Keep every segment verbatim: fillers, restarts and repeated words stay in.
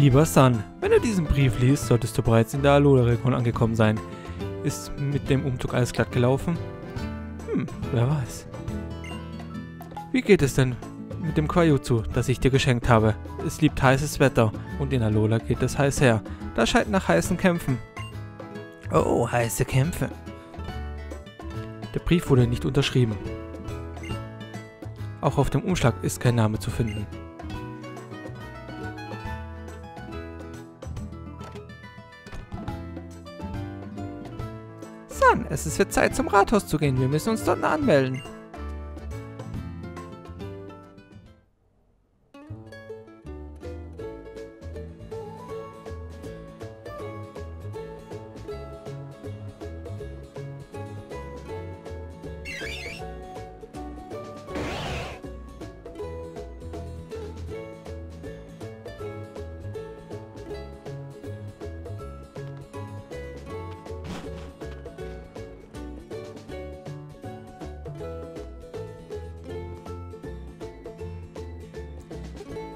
Lieber Sun, wenn du diesen Brief liest, solltest du bereits in der Alola-Region angekommen sein. Ist mit dem Umzug alles glatt gelaufen? Hm, wer weiß. Wie geht es denn mit dem Quajutsu, das ich dir geschenkt habe? Es liebt heißes Wetter und in Alola geht es heiß her. Das scheint nach heißen Kämpfen. Oh, heiße Kämpfe. Der Brief wurde nicht unterschrieben. Auch auf dem Umschlag ist kein Name zu finden. Son, es wird Zeit zum Rathaus zu gehen. Wir müssen uns dort anmelden.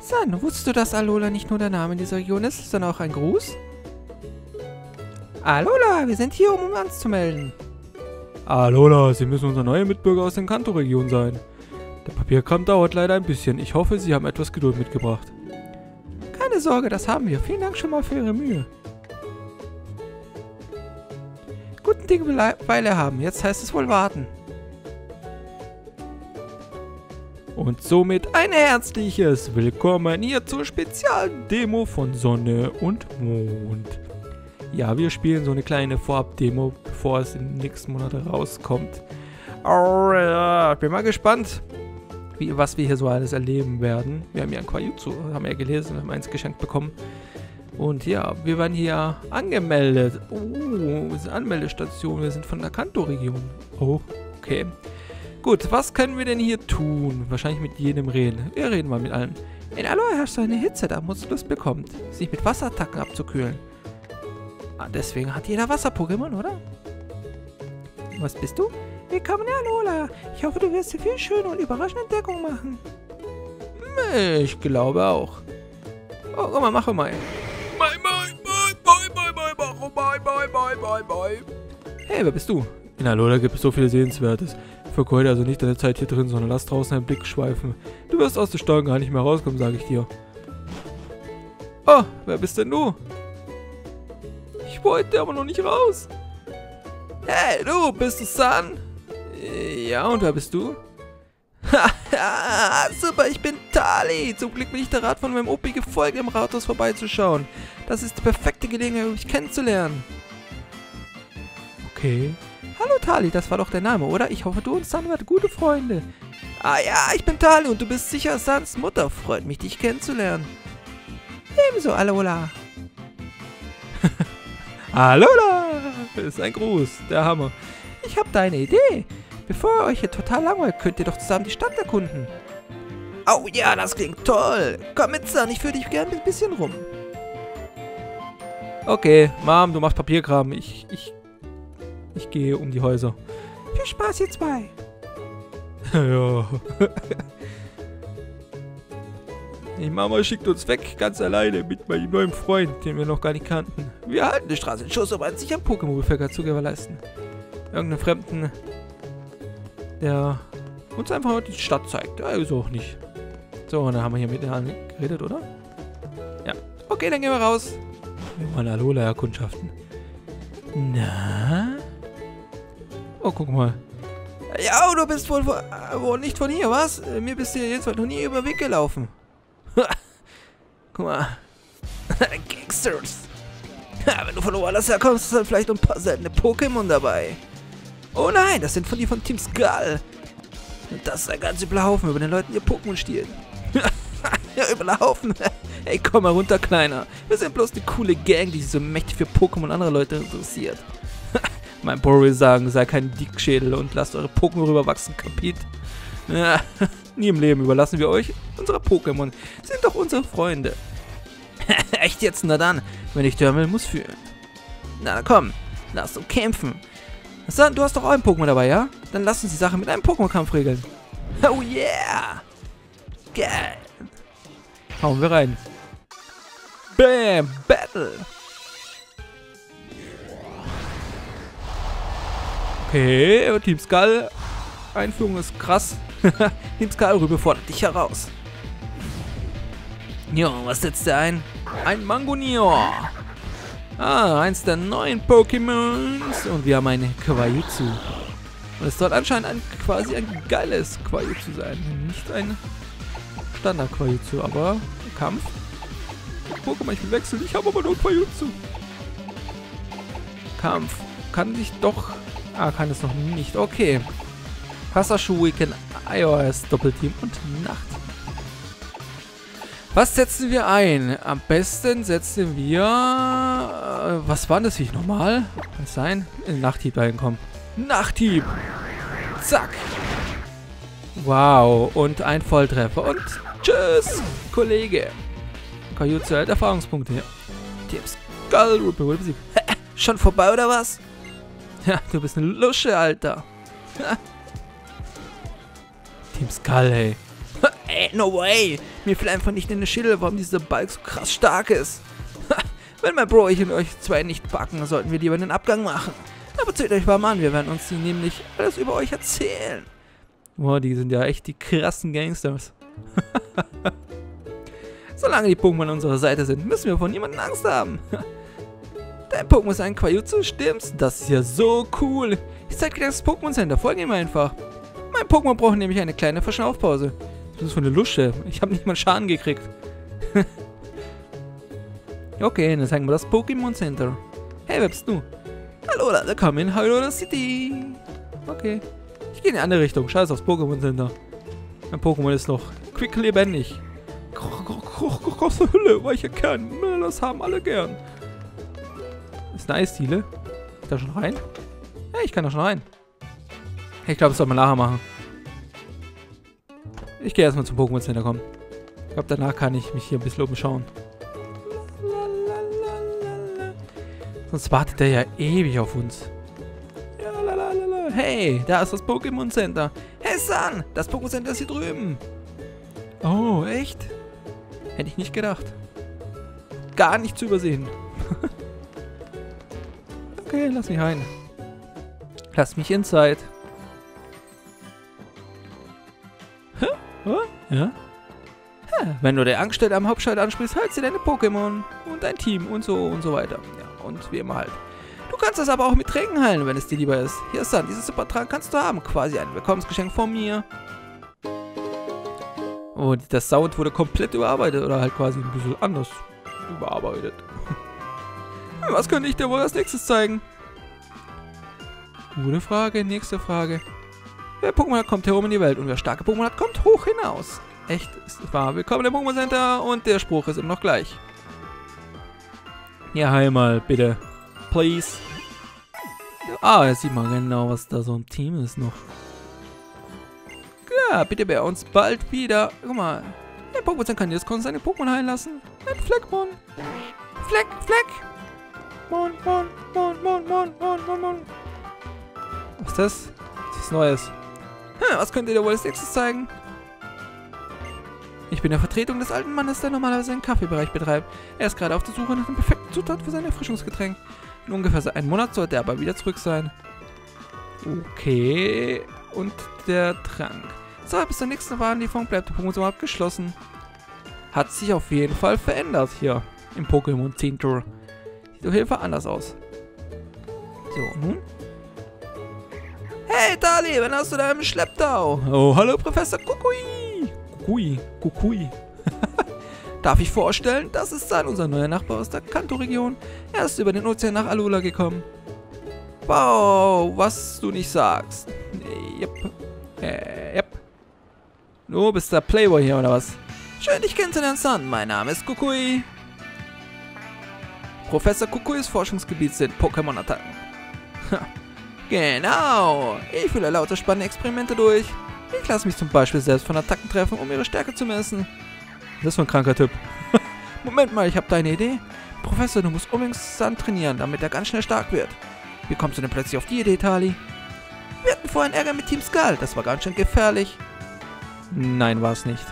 Sonne, wusstest du, dass Alola nicht nur der Name dieser Region ist, sondern auch ein Gruß? Alola, wir sind hier, um uns anzumelden. Alola, Sie müssen unser neuer Mitbürger aus der Kanto-Region sein. Der Papierkram dauert leider ein bisschen. Ich hoffe, Sie haben etwas Geduld mitgebracht. Keine Sorge, das haben wir. Vielen Dank schon mal für Ihre Mühe. Guten Ding will Weile haben. Jetzt heißt es wohl warten. Und somit ein herzliches Willkommen hier zur Spezialdemo von Sonne und Mond. Ja, wir spielen so eine kleine Vorab-Demo, bevor es in den nächsten Monaten rauskommt. Oh, ja, bin mal gespannt, wie, was wir hier so alles erleben werden. Wir haben ja ein Quajutsu, haben ja gelesen, haben eins geschenkt bekommen. Und ja, wir waren hier angemeldet. Oh, wir sind Anmeldestation, wir sind von der Kanto-Region. Oh, okay. Gut, was können wir denn hier tun? Wahrscheinlich mit jedem reden. Wir reden mal mit allen. In Alola herrscht eine Hitze, da man Lust bekommt, sich mit Wasserattacken abzukühlen. Ah, deswegen hat jeder Wasser-Pokémon, oder? Was bist du? Willkommen in Alola. Ich hoffe, du wirst hier viel schöne und überraschende Entdeckungen machen. Ich glaube auch. Oh, guck mal, mach mal. Bye, bye, bye, bye, bye, bye, bye, bye, bye, bye, bye. Hey, wer bist du? In Alola gibt es so viel Sehenswertes. Vergeude also nicht deine Zeit hier drin, sondern lass draußen einen Blick schweifen. Du wirst aus der Steuerung gar nicht mehr rauskommen, sage ich dir. Oh, wer bist denn du? Ich wollte aber noch nicht raus. Hey, du, bist du Sun? Ja, und wer bist du? Haha, super, ich bin Tali. Zum Glück bin ich der Rat von meinem Opi gefolgt, im Rathaus vorbeizuschauen. Das ist die perfekte Gelegenheit, um mich kennenzulernen. Okay. Hallo Tali, das war doch der Name, oder? Ich hoffe, du und Sun wart gute Freunde. Ah ja, ich bin Tali und du bist sicher Suns Mutter. Freut mich, dich kennenzulernen. Ebenso, Alola. Alola! Ist ein Gruß, der Hammer. Ich habe da eine Idee. Bevor ihr euch hier total langweilt, könnt ihr doch zusammen die Stadt erkunden. Oh ja, das klingt toll. Komm mit, Sun, ich führe dich gerne ein bisschen rum. Okay, Mom, du machst Papierkram. Ich... ich Ich gehe um die Häuser. Viel Spaß, ihr zwei. Ja. Die Mama schickt uns weg, ganz alleine, mit meinem neuen Freund, den wir noch gar nicht kannten. Wir halten die Straße in Schuss, um einen sicheren Pokémon-Befecker zu gewährleisten. Irgendeinen Fremden, der uns einfach heute die Stadt zeigt. Ja, wieso auch nicht. So, und dann haben wir hier miteinander geredet, oder? Ja. Okay, dann gehen wir raus. Wir wollen Alola erkundschaften. Na? Oh, guck mal. Ja, du bist wohl, von, wohl nicht von hier, was? Mir bist du jetzt noch nie über den Weg gelaufen. Guck mal. Gangsters. Wenn du von Oalas herkommst, sind vielleicht ein paar seltene Pokémon dabei. Oh nein, das sind von die von Team Skull. Das ist ein ganz übler Haufen, über den Leuten ihr Pokémon stehlen. Ja, übler Haufen. Ey, komm mal runter, Kleiner. Wir sind bloß eine coole Gang, die sich so mächtig für Pokémon und andere Leute interessiert. Mein Bro will sagen, sei kein Dickschädel und lasst eure Pokémon rüberwachsen, kapit? Ja, nie im Leben überlassen wir euch. Unsere Pokémon sind doch unsere Freunde. Echt jetzt? Na dann, wenn ich hören will, muss fühlen. Na komm, lass uns kämpfen. Son, du hast doch auch ein Pokémon dabei, ja? Dann lass uns die Sache mit einem Pokémon-Kampf regeln. Oh yeah! Geil! Hauen wir rein. B Bam! Battle! Okay, Team Skull. Einführung ist krass. Team Skull rüber fordert dich heraus. Jo, was setzt der ein? Ein Mangonior. Ah, eins der neuen Pokémons. Und wir haben ein Quajutsu. Und es soll anscheinend ein, quasi ein geiles Quajutsu sein. Nicht ein Standard-Quajutsu, aber Kampf. Pokémon, ich will wechseln. Ich habe aber nur Quajutsu. Kampf. Kann ich doch... Ah, kann es noch nicht. Okay. Passerschuh, Weekend, iOS, Doppelteam und Nacht. Was setzen wir ein? Am besten setzen wir... Äh, was war das Viech nochmal? Kann es sein? In den Nachthieb reinkommen. Nachthieb! Zack! Wow, und ein Volltreffer. Und tschüss, Kollege! Kajutsu hat Erfahrungspunkte hier. Tipps. Schon vorbei, oder was? Ja, du bist eine Lusche, Alter. Team Skull, hey. Ey, no way. Mir fällt einfach nicht in den Schädel, warum dieser Balk so krass stark ist. Wenn mein Bro, ich und euch zwei nicht packen, sollten wir lieber den Abgang machen. Aber zählt euch warm an, wir werden uns die nämlich alles über euch erzählen. Boah, die sind ja echt die krassen Gangsters. Solange die Pokémon an unserer Seite sind, müssen wir von niemandem Angst haben. Dein Pokémon ist ein Quajutsu, stimmt's? Das ist ja so cool. Ich zeig dir das Pokémon Center, folge ihm einfach. Mein Pokémon braucht nämlich eine kleine Verschnaufpause. Das ist von der Lusche. Ich habe nicht mal Schaden gekriegt. Okay, dann zeigen wir das Pokémon Center. Hey, wer bist du? Alola, willkommen in Alola City. Okay. Ich gehe in die andere Richtung. Scheiß aufs Pokémon Center. Mein Pokémon ist noch quick lebendig. Große Hülle, weicher Kern. Das haben alle gern. Ist eine Eisdiele. Ist da schon rein? Ja, ich kann da schon rein. Ich glaube, das soll man nachher machen. Ich gehe erstmal zum Pokémon Center kommen. Ich glaube, danach kann ich mich hier ein bisschen umschauen. Sonst wartet der ja ewig auf uns. Hey, da ist das Pokémon Center. Hey, Son, das Pokémon Center ist hier drüben. Oh, echt? Hätte ich nicht gedacht. Gar nicht zu übersehen. Okay, lass mich rein. Lass mich inside. Ja? Ha, wenn du der Angestellte am Hauptschalter ansprichst, hältst du deine Pokémon und dein Team und so und so weiter. Ja, und wie immer halt. Du kannst das aber auch mit Tränken heilen, wenn es dir lieber ist. Hier ist dann, dieses Supertrank kannst du haben. Quasi ein Willkommensgeschenk von mir. Und oh, das Sound wurde komplett überarbeitet oder halt quasi ein bisschen anders überarbeitet. Was könnte ich dir wohl als nächstes zeigen? Gute Frage, nächste Frage. Wer Pokémon hat, kommt herum in die Welt. Und wer starke Pokémon hat, kommt hoch hinaus. Echt, ist wahr. Willkommen im Pokémon Center. Und der Spruch ist immer noch gleich. Ja, einmal, bitte. Please. Ah, jetzt sieht man genau, was da so ein Team ist noch. Klar, bitte bei uns bald wieder. Guck mal. Der Pokémon Center kann jetzt seine Pokémon heilen lassen. Ein Flegmon. Fleck, Fleck. Mon, Mon, Mon, Mon, Mon, Mon, Mon. Was ist das? Was ist Neues? Hm, was könnt ihr dir wohl als nächstes zeigen? Ich bin in der Vertretung des alten Mannes, der normalerweise einen Kaffeebereich betreibt. Er ist gerade auf der Suche nach dem perfekten Zutat für sein Erfrischungsgetränk. In ungefähr einem Monat sollte er aber wieder zurück sein. Okay. Und der Trank. So, bis zur nächsten Warenlieferung bleibt der Pokémon überhaupt geschlossen. Hat sich auf jeden Fall verändert hier im Pokémon Center. Sieht auf jeden Fall anders aus. So, nun. Hey, Tali, wann hast du da im Schlepptau? Oh, hallo, Professor Kukui. Kukui, Kukui. Darf ich vorstellen, das ist Son, unser neuer Nachbar aus der Kanto-Region. Er ist über den Ozean nach Alola gekommen. Wow, was du nicht sagst. Yep. Äh, yep. Du bist der Playboy hier, oder was? Schön, dich kennenzulernen, Son. Mein Name ist Kukui. Professor Kukuis Forschungsgebiet sind Pokémon-Attacken. Genau, ich führe lauter spannende Experimente durch. Ich lasse mich zum Beispiel selbst von Attacken treffen, um ihre Stärke zu messen. Das ist ein kranker Typ. Moment mal, ich habe deine Idee. Professor, du musst unbedingt Son trainieren, damit er ganz schnell stark wird. Wie kommst du denn plötzlich auf die Idee, Tali? Wir hatten vorhin Ärger mit Team Skull, das war ganz schön gefährlich. Nein, war es nicht.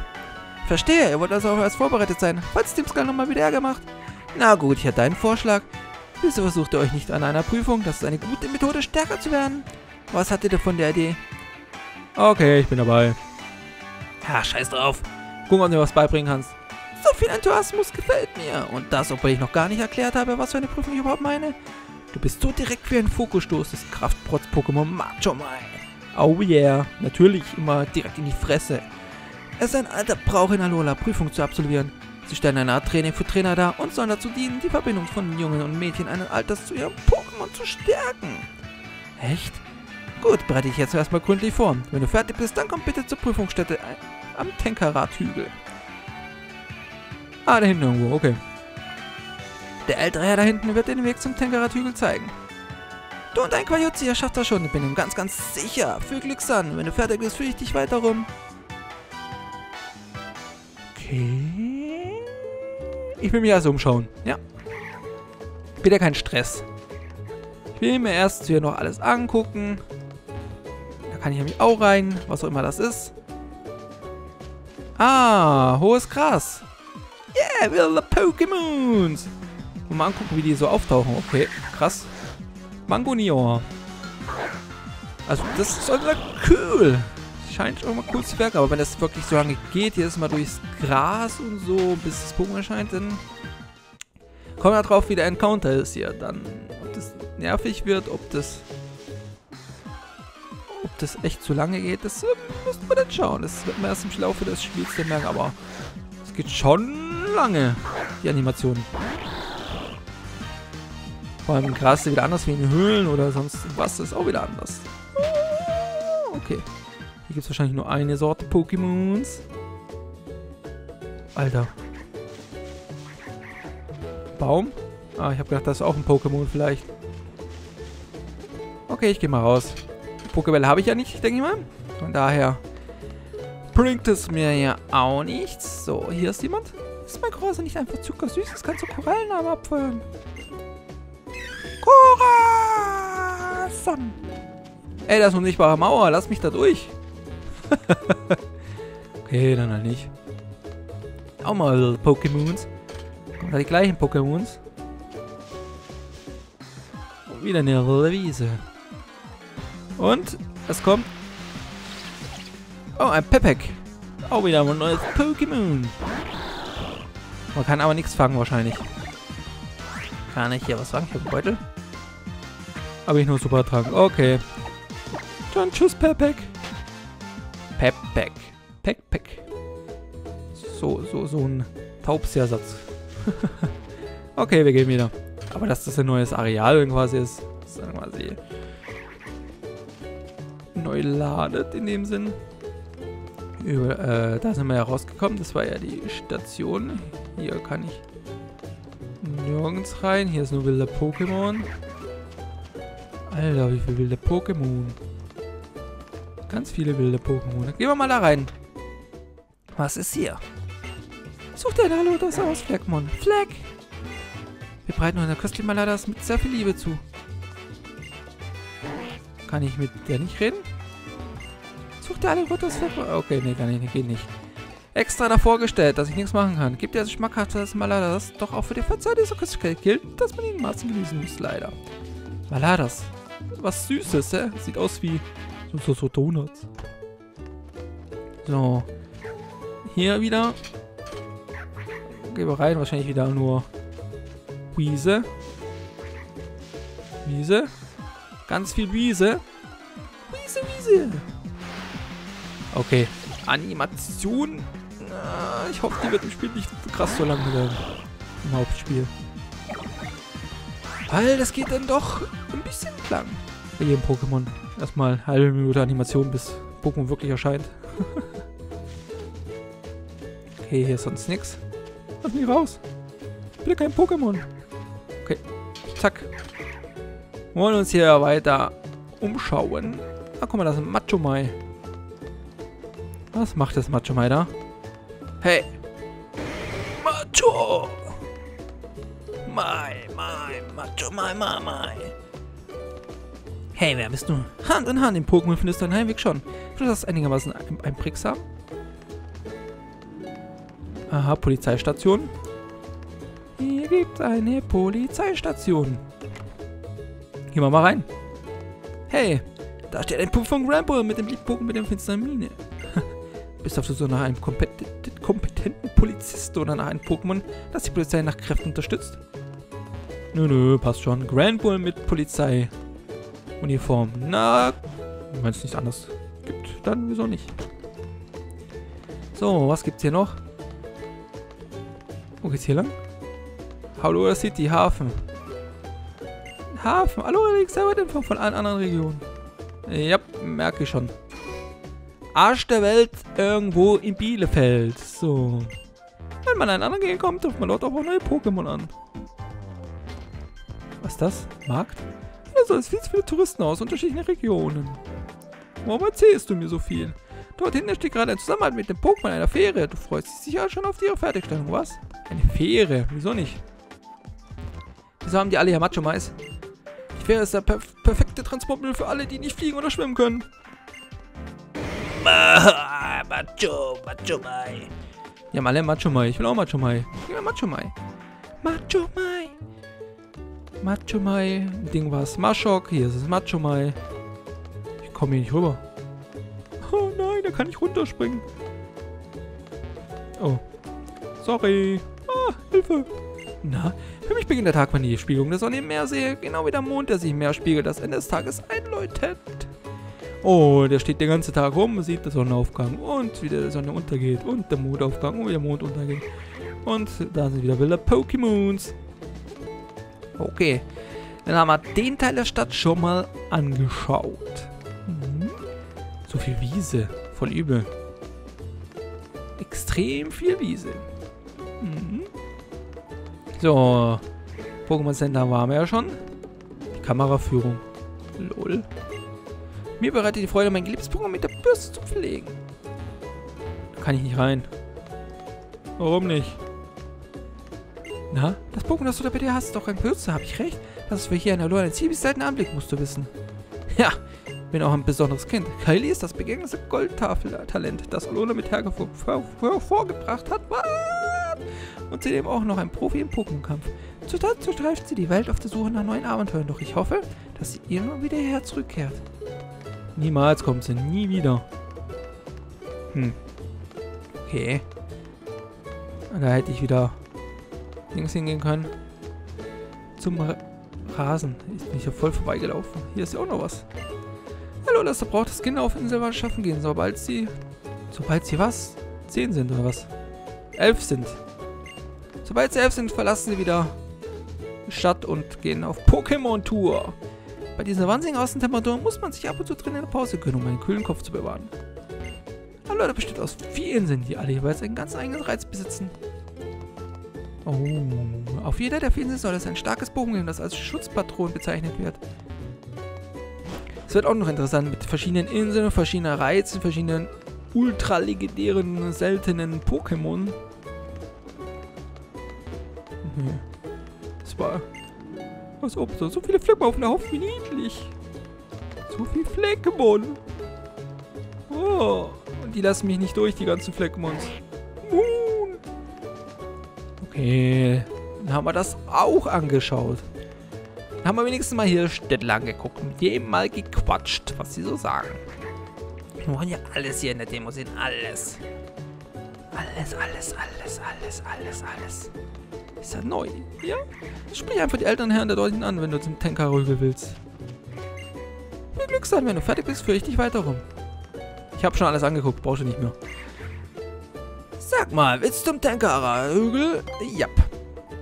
Verstehe, ihr wollt also auch erst vorbereitet sein, falls Team Skull nochmal wieder Ärger macht. Na gut, ich hatte einen Vorschlag. Wieso versucht ihr euch nicht an einer Prüfung? Das ist eine gute Methode, stärker zu werden. Was hattet ihr von der Idee? Okay, ich bin dabei. Ha, scheiß drauf. Guck mal, ob du mir was beibringen kannst. So viel Enthusiasmus gefällt mir. Und das, obwohl ich noch gar nicht erklärt habe, was für eine Prüfung ich überhaupt meine. Du bist so direkt für einen Fokusstoß des Kraftprotz-Pokémon Machomei. Oh yeah, natürlich immer direkt in die Fresse. Es ist ein alter Brauch in Alola, Prüfung zu absolvieren. Sie stellen eine Art Training für Trainer dar und sollen dazu dienen, die Verbindung von Jungen und Mädchen eines Alters zu ihrem Pokémon zu stärken. Echt? Gut, bereite dich jetzt erstmal gründlich vor. Wenn du fertig bist, dann komm bitte zur Prüfungsstätte am Tenkarat-Hügel. Ah, da hinten irgendwo, okay. Der ältere Herr da hinten wird dir den Weg zum Tenkarat-Hügel zeigen. Du und dein Quajutsu, ihr schafft das schon, ich bin ihm ganz, ganz sicher. Viel Glücks an, wenn du fertig bist, führe ich dich weiter rum. Okay. Ich will mich also umschauen, ja. Bitte kein Stress. Ich will mir erst hier noch alles angucken. Da kann ich nämlich auch rein, was auch immer das ist. Ah, hohes Gras. Yeah, wir the Pokémons. Und mal angucken, wie die so auftauchen. Okay, krass. Mangonior. Also das ist einfach cool. Scheint auch mal cool zu wirken, aber wenn das wirklich so lange geht, jedes Mal durchs Gras und so, bis das Pokémon erscheint, dann kommen wir drauf, wie der Encounter ist hier. Dann, ob das nervig wird, ob das ob das echt zu lange geht, das müssen wir dann schauen. Das wird man erst im Laufe des Spiels dann merken, aber es geht schon lange, die Animationen. Vor allem im Gras ist wieder anders wie in Höhlen oder sonst was, ist auch wieder anders. Okay. Hier gibt es wahrscheinlich nur eine Sorte Pokémons. Alter. Baum? Ah, ich habe gedacht, das ist auch ein Pokémon vielleicht. Okay, ich gehe mal raus. Pokébälle habe ich ja nicht, denke ich mal. Von daher bringt es mir ja auch nichts. So, hier ist jemand. Ist mein Korasonn nicht einfach zuckersüß? Das kannst du Korallen aber abfeuern. Korasonn! Ey, das ist eine unsichtbare Mauer. Lass mich da durch. Okay, dann halt nicht. Auch mal Pokémons. Kommen da die gleichen Pokémons. Und wieder eine Wiese. Und es kommt... Oh, ein Peppeck. Auch wieder ein neues Pokémon. Man kann aber nichts fangen wahrscheinlich. Kann ich hier was fangen? Ich habe einen Beutel. Habe ich nur super Trank. Okay. Dann tschüss, Peppeck. Peppeck. Peppeck. So, so, so ein Taubsersatz. Okay, wir gehen wieder. Aber dass das ein neues Areal quasi ist, ist dann quasi neu ladet in dem Sinn. Über, äh, da sind wir ja rausgekommen. Das war ja die Station. Hier kann ich nirgends rein. Hier ist nur wilde Pokémon. Alter, wie viele wilde Pokémon. Ganz viele wilde Pokémon. Gehen wir mal da rein. Was ist hier? Such deine Alodas aus, Flegmon. Fleck! Wir breiten unsere köstlichen Maladas mit sehr viel Liebe zu. Kann ich mit der nicht reden? Such dir alle Alodas, Flegmon. Okay, nee, kann ich nicht. Geht nicht. Extra davor gestellt, dass ich nichts machen kann. Gibt dir das schmackhaftes Maladas, doch auch für die Verzeihung dieser Köstlichkeit gilt, dass man ihn im Maßen genießen muss, leider. Maladas. Was Süßes, hä? Sieht aus wie... So, so Donuts. So. Hier wieder. Gehen wir rein. Wahrscheinlich wieder nur Wiese. Wiese. Ganz viel Wiese. Wiese, Wiese. Okay. Animation. Ich hoffe, die wird im Spiel nicht krass so lang werden. Im Hauptspiel. Weil das geht dann doch ein bisschen lang. Bei jedem Pokémon. Erstmal eine halbe Minute Animation, bis Pokémon wirklich erscheint. Okay, hier ist sonst nichts. Lass mich raus. Bitte kein Pokémon. Okay, zack. Wollen uns hier weiter umschauen. Ah, guck mal, das ist ein Machomei. Was macht das Machomei da? Hey. Macho. Mai, mai, Machomei, mai, mai. Hey, wer bist du? Hand in Hand im Pokémon findest du einen Heimweg schon. Du hast einigermaßen ein, ein Pricksam. Aha, Polizeistation. Hier gibt eine Polizeistation. Gehen wir mal rein. Hey, da steht ein Pup von Grandbull mit dem Liebbogen mit dem finsteren Miene. Bist auf der Suche nach einem kompetenten Polizisten oder nach einem Pokémon, das die Polizei nach Kräften unterstützt? Nö, nö, passt schon. Grandbull mit Polizeiuniform. Na, wenn es nichts anderes gibt, dann wieso nicht? So, was gibt's hier noch? Wo geht's hier lang? Alola City, Hafen. Hafen, Alola liegt sehr weit entfernt von allen anderen Regionen. Ja, merke ich schon. Arsch der Welt irgendwo in Bielefeld. So. Wenn man einen anderen Gegend kommt, trifft man dort auch neue Pokémon an. Was ist das? Markt? Da soll es viel zu viele Touristen aus unterschiedlichen Regionen. Warum erzählst du mir so viel? Dort hinten steht gerade ein Zusammenhalt mit dem Pokémon einer Fähre. Du freust dich sicher schon auf ihre Fertigstellung, was? Eine Fähre? Wieso nicht? Wieso haben die alle hier Machomeis? Die Fähre ist der perf perfekte Transportmittel für alle, die nicht fliegen oder schwimmen können. Macho, Machomei. Die haben alle Machomei. Ich will auch Machomei. Ich will Machomei. Machomei. Machomei. Ding war es Machok. Hier ist es Machomei. Ich komme hier nicht rüber. Oh nein, da kann ich runterspringen. Oh. Sorry. Ah, Hilfe. Na, für mich beginnt der Tag, wenn ich die Spiegelung der Sonne im Meer sehe. Genau wie der Mond, der sich im Meer spiegelt, das Ende des Tages einläutet. Oh, der steht den ganzen Tag rum, sieht den Sonnenaufgang und wieder der Sonne untergeht und der Mondaufgang und wieder der Mond untergeht. Und da sind wieder wilde Pokémons. Okay, dann haben wir den Teil der Stadt schon mal angeschaut. Mhm. So viel Wiese, voll übel. Extrem viel Wiese. Mhm. So, Pokémon Center waren wir ja schon. Die Kameraführung. Lol. Mir bereitet die Freude, mein geliebtes Pokémon mit der Bürste zu pflegen. Da kann ich nicht rein. Warum nicht? Na, das Pokémon, das du da bei dir hast, ist doch kein Bürste, habe ich recht? Das ist für hier in Alola ein ziemlich seltener Anblick, musst du wissen. Ja, bin auch ein besonderes Kind. Kylie ist das begegnete Goldtafel-Talent, das Alola mit hervor, hervorgebracht hat. What? Und zudem auch noch ein Profi im Pokémonkampf. Dazu streift sie die Welt auf der Suche nach neuen Abenteuern, doch ich hoffe, dass sie irgendwann wieder hierher zurückkehrt. Niemals kommt sie, nie wieder. Hm. Okay. Da hätte ich wieder links hingehen können. Zum Ra Rasen. Ich bin hier voll vorbeigelaufen. Hier ist ja auch noch was. Hallo, das braucht das Kind auf Insel schaffen gehen, sobald sie. Sobald sie was? Zehn sind oder was? Elf sind. Sobald sie elf sind, verlassen sie wieder die Stadt und gehen auf Pokémon-Tour. Bei dieser wahnsinnigen Außentemperaturen muss man sich ab und zu drin in der Pause gönnen, um einen kühlen Kopf zu bewahren. Aber Leute, besteht aus vier Inseln, die alle jeweils einen ganz eigenen Reiz besitzen. Oh, auf jeder der vier Inseln soll es ein starkes Pokémon geben, das als Schutzpatron bezeichnet wird. Es wird auch noch interessant mit verschiedenen Inseln, verschiedenen Reizen, verschiedenen ultralegendären, seltenen Pokémon. Hm. Das war... Was ob so, so viele Flegmon auf der Haufen, wie niedlich. So viel Flegmon. Oh, und die lassen mich nicht durch, die ganzen Flegmons. Moon. Okay, dann haben wir das auch angeschaut. Dann haben wir wenigstens mal hier Städtler angeguckt und die eben mal gequatscht, was sie so sagen. Wir machen ja alles hier in der Demo sehen, alles. Alles, alles, alles, alles, alles, alles. Ist ja neu, ja? Sprich einfach die Elternherren der Deutschen an, wenn du zum Tenkarat willst. Viel Glück sein, wenn du fertig bist, führe ich dich weiter rum. Ich habe schon alles angeguckt, brauchst du nicht mehr. Sag mal, willst du zum Tenkarat Hügel? Ja.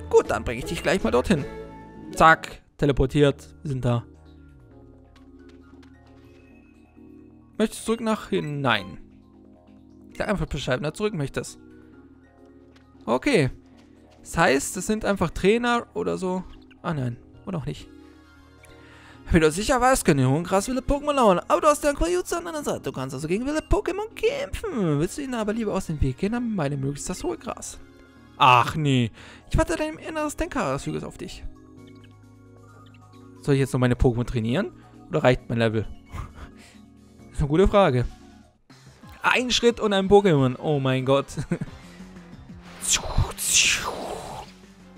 Gut, dann bringe ich dich gleich mal dorthin. Zack, teleportiert, wir sind da. Möchtest du zurück nach hin? Nein. Sag einfach Bescheid, wenn du zurück möchtest. Okay. Das heißt, es sind einfach Trainer oder so. Ah nein, oder auch nicht. Wie du sicher weißt, können die hohen krass wilde Pokémon lauern. Aber du hast ja einen Quajutsu an deiner Seite. Du kannst also gegen wilde Pokémon kämpfen. Willst du ihnen aber lieber aus dem Weg gehen, dann meine möglichst das hohe Gras. Ach nee. Ich warte deinem Inneren des Tenkarat-Hügels auf dich. Soll ich jetzt noch meine Pokémon trainieren? Oder reicht mein Level? Das ist eine gute Frage. Ein Schritt und ein Pokémon. Oh mein Gott.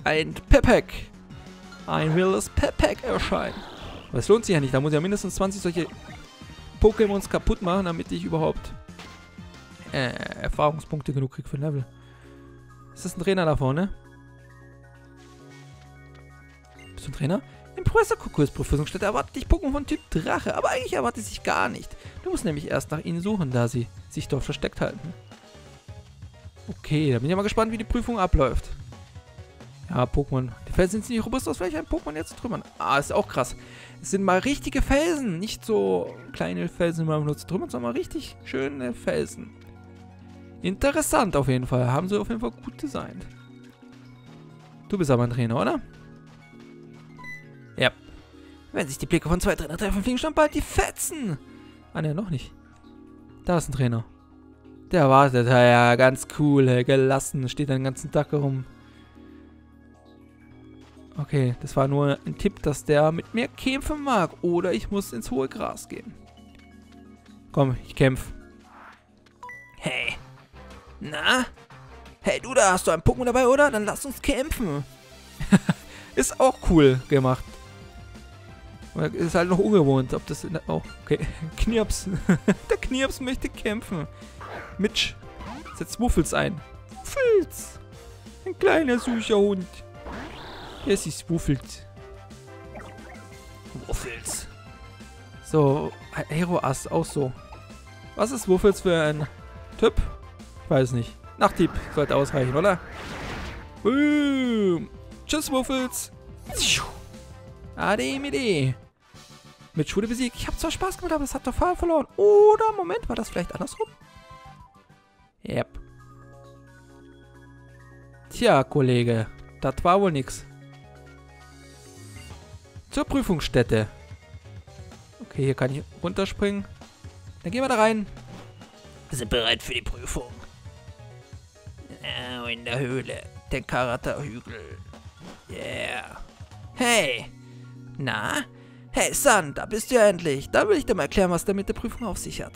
ein Peppeck. Ein wildes Peppeck erscheint. Aber das lohnt sich ja nicht. Da muss ich ja mindestens zwanzig solche Pokémons kaputt machen, damit ich überhaupt äh, Erfahrungspunkte genug kriege für ein Level. Ist das ein Trainer da vorne? Bist du ein Trainer? Im Professor Kukuis Prüfungsstätte erwartet dich Pokémon von Typ Drache, aber eigentlich erwartet sich gar nicht. Du musst nämlich erst nach ihnen suchen, da sie sich dort versteckt halten. Okay, da bin ich mal gespannt, wie die Prüfung abläuft. Ja, Pokémon. Die Felsen sind nicht robust, aus welcher ein Pokémon jetzt zu trümmern. Ah, ist auch krass. Es sind mal richtige Felsen. Nicht so kleine Felsen, die man nur zu trümmern, sondern mal richtig schöne Felsen. Interessant auf jeden Fall. Haben sie auf jeden Fall gut designt. Du bist aber ein Trainer, oder? Ja. Wenn sich die Blicke von zwei Trainer treffen, fliegen schon bald die Fetzen. Ah, ne, noch nicht. Da ist ein Trainer. Der wartet, ja, ganz cool, gelassen, steht den ganzen Tag herum. Okay, das war nur ein Tipp, dass der mit mir kämpfen mag. Oder ich muss ins hohe Gras gehen. Komm, ich kämpf. Hey. Na? Hey, du da, hast du einen Pokémon dabei, oder? Dann lass uns kämpfen. Ist auch cool gemacht. Ist halt noch ungewohnt, ob das... Oh, okay. Knirps. Der Knirps möchte kämpfen. Mitch, setz Wuffels ein. Wuffels! Ein kleiner, süßer Hund. Der ist Wuffels. Wuffels. So, Aeroast, auch so. Was ist Wuffels für ein Typ? Ich weiß nicht. Nachthieb sollte ausreichen, oder? Boom. Tschüss, Wuffels. Ade, mide. Mit Schule besiegt. Ich habe zwar Spaß gemacht, aber es hat total verloren. Oder, Moment, war das vielleicht andersrum? Yep. Tja, Kollege, das war wohl nix. Zur Prüfungsstätte. Okay, hier kann ich runterspringen. Dann gehen wir da rein. Wir sind bereit für die Prüfung. Oh, in der Höhle. Der Karata-Hügel. Yeah. Hey. Na? Hey, Sun, da bist du ja endlich. Da will ich dir mal erklären, was der mit der Prüfung auf sich hat.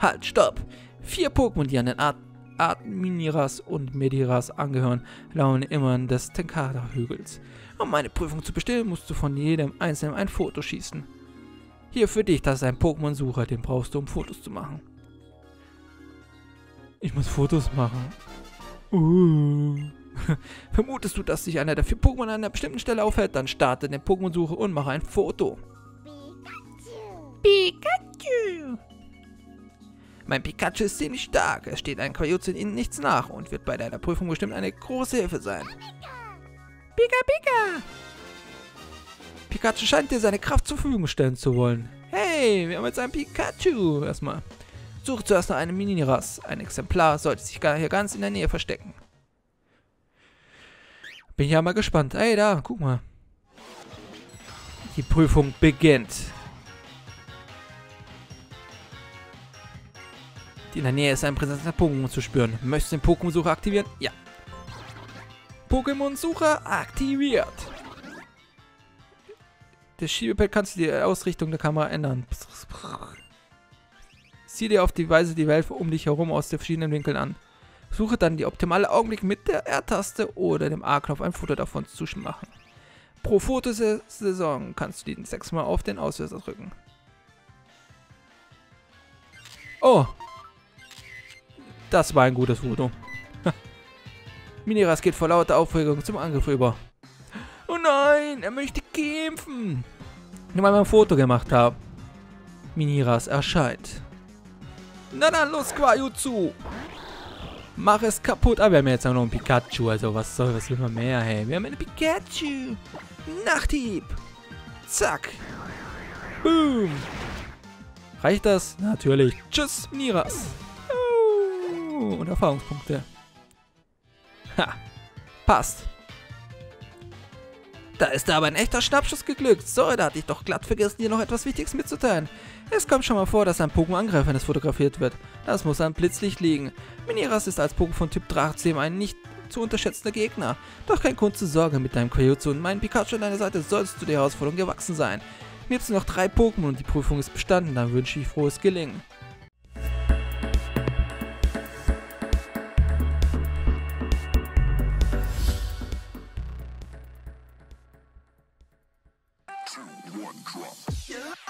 Halt, stopp. Vier Pokémon, die an den Art, Art Miniras und Mediras angehören, lauern immer des Tenkarat-Hügels. Um meine Prüfung zu bestehen, musst du von jedem Einzelnen ein Foto schießen. Hier für dich, das ist ein Pokémon-Sucher, den brauchst du, um Fotos zu machen. Ich muss Fotos machen. Uh. Vermutest du, dass sich einer der vier Pokémon an einer bestimmten Stelle aufhält, dann starte den Pokémon-Suche und mache ein Foto. Pikachu! Pikachu! Mein Pikachu ist ziemlich stark, es steht ein Quajutsu in ihnen nichts nach und wird bei deiner Prüfung bestimmt eine große Hilfe sein. Pika Pika! Pikachu scheint dir seine Kraft zur Verfügung stellen zu wollen. Hey, wir haben jetzt ein Pikachu! Erstmal. Suche zuerst nach einem Miniras. Ein Exemplar sollte sich hier ganz in der Nähe verstecken. Bin ja mal gespannt. Ey, da, guck mal. Die Prüfung beginnt. In der Nähe ist ein Präsenz nach Pokémon zu spüren. Möchtest du den Pokémon-Sucher aktivieren? Ja. Pokémon-Sucher aktiviert. Das Schiebepad kannst du die Ausrichtung der Kamera ändern. Sieh dir auf die Weise die Welt um dich herum aus den verschiedenen Winkeln an. Suche dann die optimale Augenblick mit der R-Taste oder dem A-Knopf ein Foto davon zu machen. Pro Fotosaison kannst du den sechsmal auf den Auslöser drücken. Oh! Das war ein gutes Foto. Miniras geht vor lauter Aufregung zum Angriff über. Oh nein, er möchte kämpfen. Nur weil wir ein Foto gemacht haben. Miniras erscheint. Na dann, los Quajutsu. Mach es kaputt. Aber wir haben jetzt auch noch einen Pikachu. Also was soll, was will man mehr, hey. Wir haben einen Pikachu. Nachthieb. Zack. Boom. Reicht das? Natürlich. Tschüss, Miniras. Und Erfahrungspunkte. Ha, passt. Da ist aber ein echter Schnappschuss geglückt. Sorry, da hatte ich doch glatt vergessen, dir noch etwas Wichtiges mitzuteilen. Es kommt schon mal vor, dass ein Pokémon angreift, wenn es fotografiert wird. Das muss an Blitzlicht liegen. Miniras ist als Pokémon von Typ Drache zudem ein nicht zu unterschätzender Gegner. Doch kein Grund zur Sorge, mit deinem Quajutsu und meinem Pikachu an deiner Seite sollst du der Herausforderung gewachsen sein. Nimmst du noch drei Pokémon und die Prüfung ist bestanden, dann wünsche ich frohes Gelingen. One drop.